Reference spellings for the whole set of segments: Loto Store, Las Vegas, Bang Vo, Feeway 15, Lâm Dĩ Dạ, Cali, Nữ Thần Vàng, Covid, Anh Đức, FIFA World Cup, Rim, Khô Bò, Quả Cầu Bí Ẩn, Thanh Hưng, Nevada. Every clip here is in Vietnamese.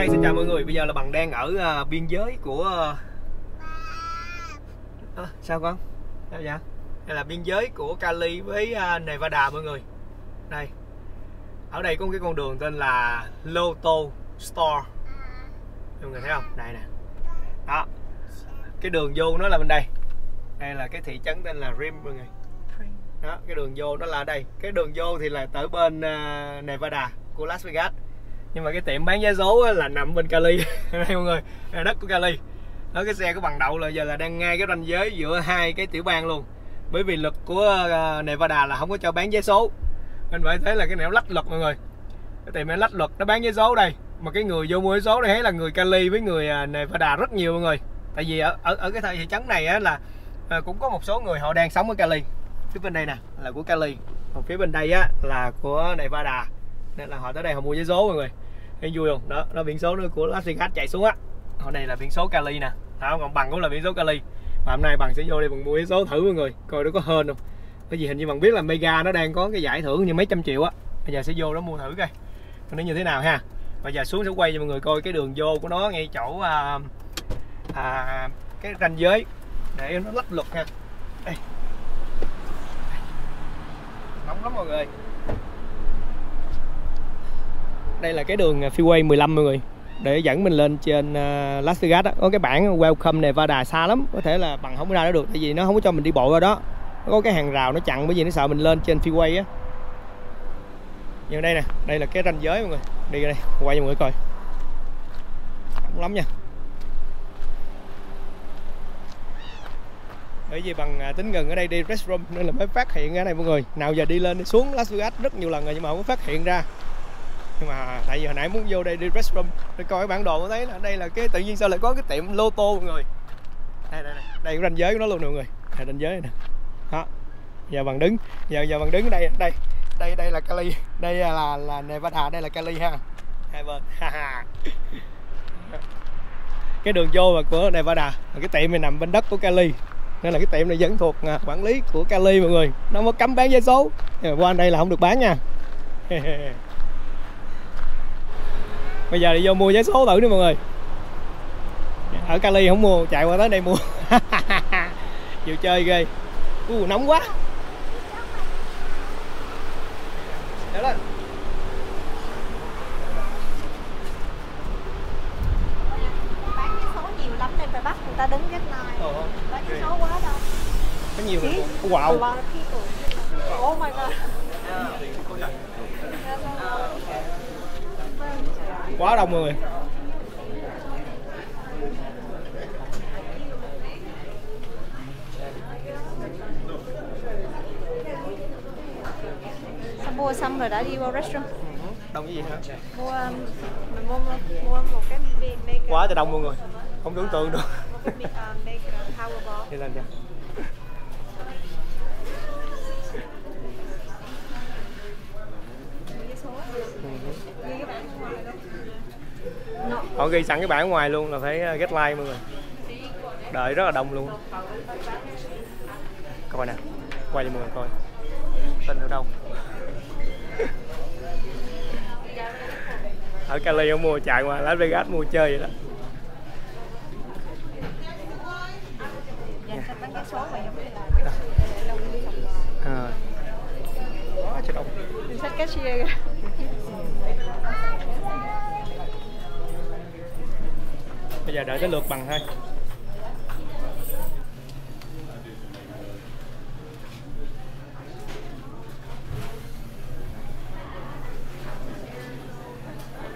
Hi, xin chào mọi người. Bây giờ là Bằng đang ở biên giới của sao con? Sao vậy? Đây là biên giới của Cali với Nevada mọi người. Đây, ở đây có một cái con đường tên là Loto Store. Mọi người thấy không? Đây nè. Đó, cái đường vô nó là bên đây. Đây là cái thị trấn tên là Rim mọi người. Đó, cái đường vô nó là ở đây. Cái đường vô thì là tới bên Nevada của Las Vegas. Nhưng mà cái tiệm bán vé số là nằm bên Cali. Đây mọi người, đây là đất của Cali. Đó, cái xe của Bằng đậu là giờ là đang ngay cái ranh giới giữa hai cái tiểu bang luôn. Bởi vì luật của Nevada là không có cho bán vé số. Nên phải thấy là cái này nó lách luật mọi người. Cái tiệm này lách luật, nó bán vé số đây. Mà cái người vô mua vé số đây thấy là người Cali với người Nevada rất nhiều mọi người. Tại vì ở cái thị trấn này á, là cũng có một số người họ đang sống ở Cali. Phía bên đây nè là của Cali, còn phía bên đây á là của Nevada. Nên là họ tới đây họ mua vé số mọi người. Thấy vui không? Đó, đó biển số nó của Las Vegas chạy xuống á. Ở đây là biển số Cali nè. Đó, còn Bằng cũng là biển số Cali. Và hôm nay Bằng sẽ vô đây Bằng mua vé số thử mọi người, coi nó có hên không. Bởi vì hình như Bằng biết là Mega nó đang có cái giải thưởng như mấy trăm triệu á. Bây giờ sẽ vô đó mua thử coi nó như thế nào ha. Bây giờ xuống sẽ quay cho mọi người coi cái đường vô của nó ngay chỗ cái ranh giới để nó lách luật ha. Đây. Nóng lắm mọi người. Đây là cái đường Feeway 15 mọi người, để dẫn mình lên trên Las Vegas đó. Có cái bảng Welcome Nevada xa lắm, có thể là Bằng không ra đó được, tại vì nó không có cho mình đi bộ ra đó. Nó có cái hàng rào nó chặn bởi vì nó sợ mình lên trên Feeway á. Nhưng đây nè, đây là cái ranh giới mọi người. Đi ra đây, quay cho mọi người coi. Nóng lắm nha. Bởi vì Bằng tính gần ở đây đi restroom nên là mới phát hiện ra này mọi người. Nào giờ đi lên đi xuống Las Vegas rất nhiều lần rồi nhưng mà không có phát hiện ra. Nhưng mà tại vì hồi nãy muốn vô đây đi restroom để coi cái bản đồ mới thấy là đây là cái tự nhiên sao lại có cái tiệm Loto mọi người. Đây đây đây, đây cái ranh giới của nó luôn nè mọi người. Đây ranh giới này nè. Đó. Giờ Bằng đứng, giờ Bằng đứng ở đây, đây. Đây đây là Cali, đây là Nevada, đây là Cali ha. Hai bên. Cái đường vô mà của Nevada, cái tiệm này nằm bên đất của Cali. Nên là cái tiệm này vẫn thuộc quản lý của Cali mọi người. Nó mới cấm bán vé số. Qua đây là không được bán nha. Bây giờ đi vô mua vé số thử đi mọi người. Ở Cali không mua, chạy qua tới đây mua. Chịu chơi ghê. Nóng quá. Để lên. Bán vé số nhiều lắm nên phải bắt người ta đứng ghét này. Bán vé số quá đâu. Có nhiều người. Wow. Oh my god. Quá đông mọi người. Sao mua xong rồi đã đi vào restaurant? Đông cái gì hả? Mua một cái mega. Quá trời đông mọi người. Không tưởng tượng được. Đi lên kìa. Họ ghi sẵn cái bảng ngoài luôn là phải get like mọi người. Đợi rất là đông luôn. Coi nè, quay cho mọi người coi. Tin ở đâu? Ở Cali không mua, chạy qua Las Vegas mua chơi vậy đó. Quá trời đông. Mình xách cashier kìa. Bây giờ đợi tới lượt Bằng thôi.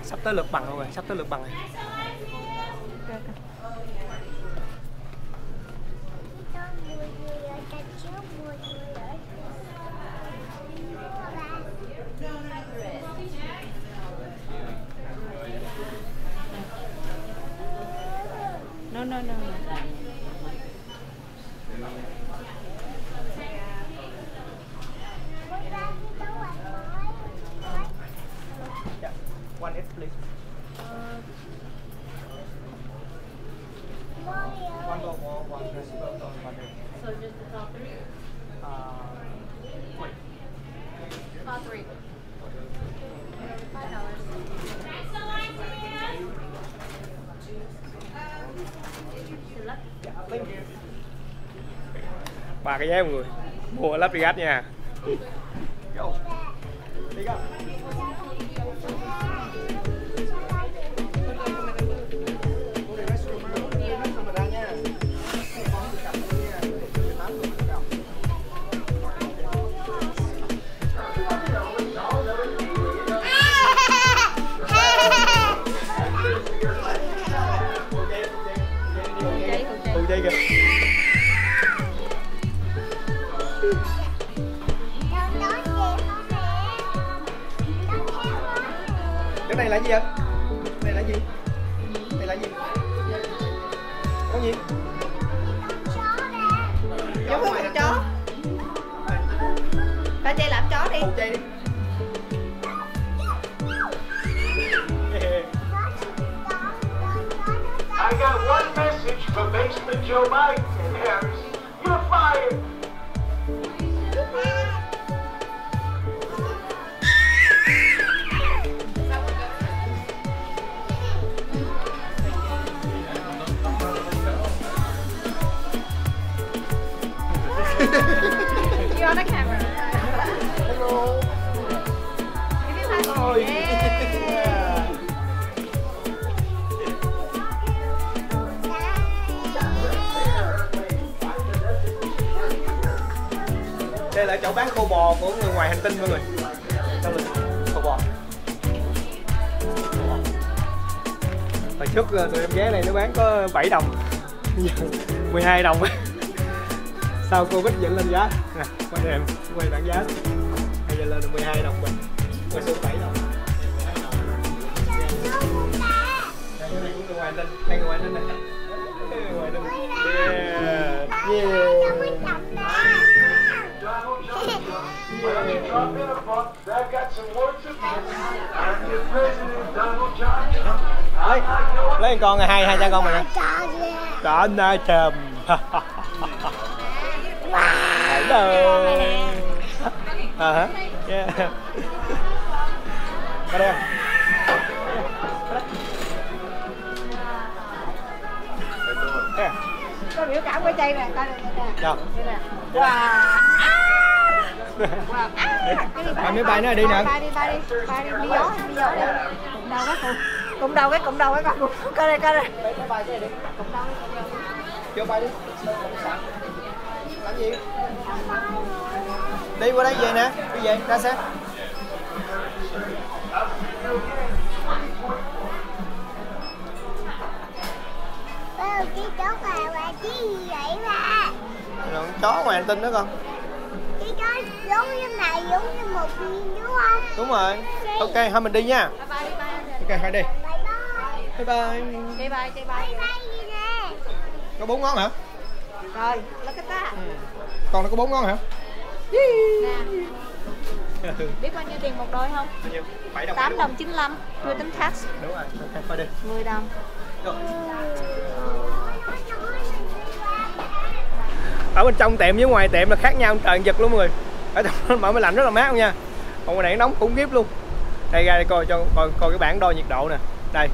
Sắp tới lượt Bằng rồi, sắp tới lượt Bằng rồi. No. Yeah. One hit, please. One go wall, one principal, one hit. So just the top three? Wait. Top three. $5. ba cái vé mọi người mua ở Las Vegas nha. Cái này là gì vậy? Cái này là gì? Cái này là gì? Con gì? Giống như con chó. Ba Che làm chó đi. Ba Che đi. I got one message for Basement Joe Mike and Harris. You're fired. You're on the camera. Hello. Give me a hug. Yeah. Đây là chỗ bán khô bò của người ngoài hành tinh mọi người. Khô bò. Hồi trước tụi em ghé này nó bán có 7 đồng. 12 đồng. Sau Covid dẫn lên giá. Nè, quay em quay bảng giá. Bây giờ lên được 12 đồng bình. Quay xuống 7 đồng. Đây cũng người ngoài hành tinh, đây người ngoài hành tinh này. Yeah. Yeah. Lấy con này, hai cha con này. Cả na chầm. Có biểu cảm của Chay nè, coi nè. Mấy bay nó đi nè. Bay đi, đi gió đi. Cụm đầu cái con. Coi đây. Bay cái này đi. Cụm đầu cái. Vô bay đi. Làm gì? Đi qua đây về nè, đi về ra xe. Ba cái chó mà chi vậy ba? Con chó ngoài hành tinh đó con. Cái giống như này giống như một viên đúng không? Đúng rồi. Ok, thôi mình đi nha. Bye bye. Ok, hãy đi. Bye bye. Có 4 ngón hả? Rồi, nó cái ta. Còn nó có 4 ngón hả? Nè. Biết bao nhiêu tiền một đôi không? Bao nhiêu? 7 đồng. 8 đồng 95, chưa tính tax. Đúng rồi. Ok, thôi đi. 10 đồng. Rồi. Ở bên trong tiệm với ngoài tiệm là khác nhau trời giật luôn mọi người. Ở trong mở máy lạnh rất là mát luôn nha. Còn ngoài này nóng khủng khiếp luôn. Đây ra đây coi cho coi cái bảng đo nhiệt độ nè. Đây.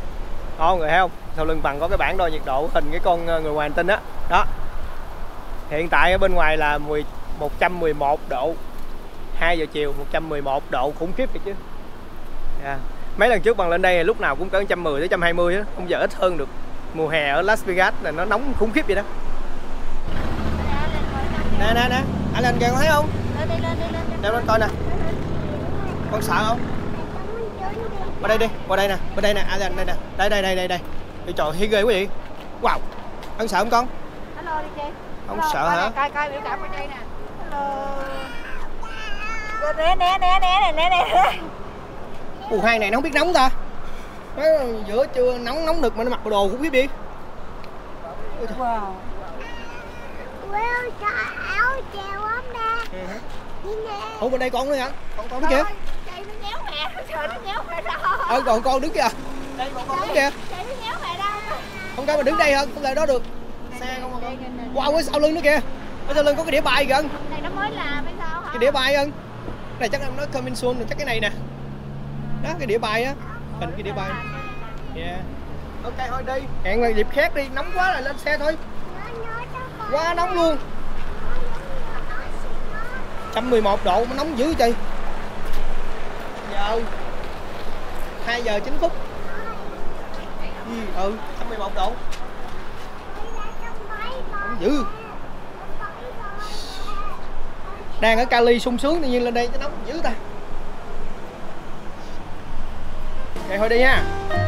Đó mọi người thấy không? Sau lưng bằng có cái bảng đo nhiệt độ hình cái con người ngoài hành tinh á. Đó. Hiện tại ở bên ngoài là 111 độ. 2 giờ chiều 111 độ khủng khiếp vậy chứ. Yeah. Mấy lần trước bằng lên đây lúc nào cũng cỡ 110 tới 120 á, không giờ ít hơn được. Mùa hè ở Las Vegas là nó nóng khủng khiếp vậy đó. Nè, anh lên kìa, con thấy không? Lên. Leo lên coi nè. Con sợ không? Qua đây đi, qua đây nè, anh lên đây nè. Đây. Trời thấy ghê quá vậy. Wow. Anh sợ không con? Hello đi chị. Không sợ hả? Coi biểu cảm bên đây nè. Hello. Né. Ủa hai này nó không biết nóng ta. Nó giữa trưa nóng được mà nó mặc bộ đồ cũng biết đi. Wow. Wow, trời áo treo lắm nè. Ủa bên đây con nữa hả? Con đứng kìa. Chạy nó nhéo mẹ, trời nó nhéo mẹ đó. Còn con đứng kìa. Đây còn con đứng kìa. Chạy nó nhéo mẹ đó. Không có mà đứng đây hơn, không lại đó được. Xe không mà con. Wow, cái sau lưng nữa kìa. Ở sau lưng có cái đĩa bài kìa. Này nó mới làm hay sao hả? Cái đĩa bài hơn. Này chắc nó coming soon rồi, chắc cái này nè. Đó cái đĩa bài á. Hình cái đĩa bài. Yeah. Ok thôi đi. Hẹn dịp khác đi, nóng quá là lên xe thôi. Quá nóng luôn. 111 độ mà nóng dữ chị. Giờ 2 giờ 9 phút. Ừ, 111 độ. Nóng dữ. Đang ở Cali sung sướng tự nhiên lên đây nó nóng dữ ta. Vậy thôi đi nha.